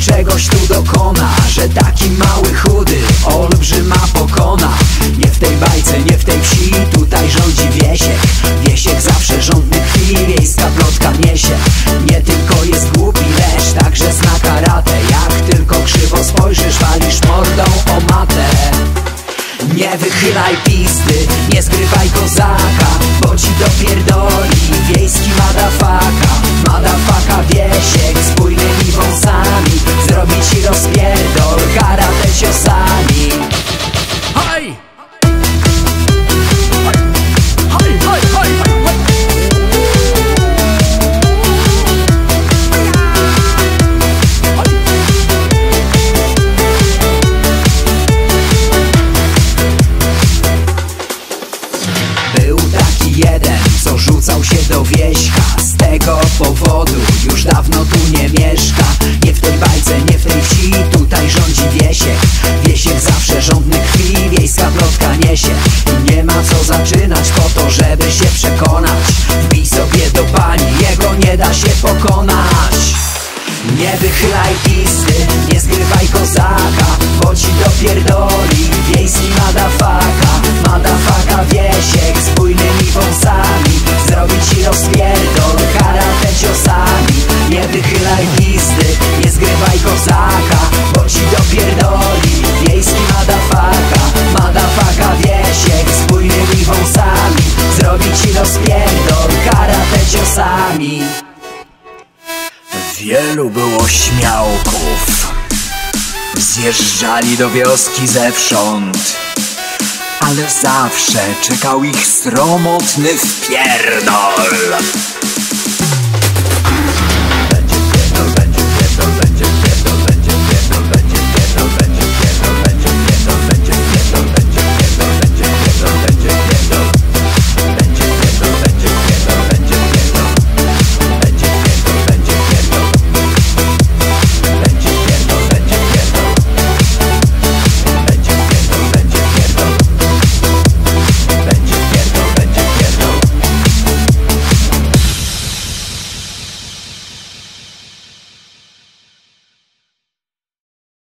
czegoś tu dokona, że taki mały chudy olbrzyma pokona. Nie w tej bajce, nie w tej wsi, tutaj rządzi Wiesiek. Wiesiek zawsze rządny krwi, wiejska plotka niesie. Nie tylko jest głupi, lecz także zna karatę. Jak tylko krzywo spojrzysz, walisz mordą o matę. Nie wychylaj pisty, nie zgrywaj kozaka, bo ci dopierdoli wiejski madafaka. Madafaka Wiesiek z bujnymi wąsami zrobi ci rozpierdol karate ciosami. Hej! Hej, hej, hej, hej! Co rzucał się do wieśka, z tego powodu już dawno tu nie mieszka. Nie w tej bajce, nie w tej wsi, tutaj rządzi Wiesiek. Wiesiek zawsze rządny krwi, wiejska plotka niesie. I nie ma co zaczynać po to, żeby się przekonać. Wbij sobie do pani, jego nie da się pokonać. Nie wychylaj pisty, nie zgrywaj kozaka, bo ci dopierdoli wiejski madafaka. Madafaka Wiesiek z bujnymi wąsami zrobi ci rozpierdol karate ciosami. Nie wychylaj pisty, nie zgrywaj kozaka, bo ci dopierdoli wiejski madafaka. Madafaka Wiesiek z bujnymi wąsami zrobi ci rozpierdol karate ciosami. Wielu było śmiałków, zjeżdżali do wioski zewsząd, ale zawsze czekał ich sromotny wpierdol.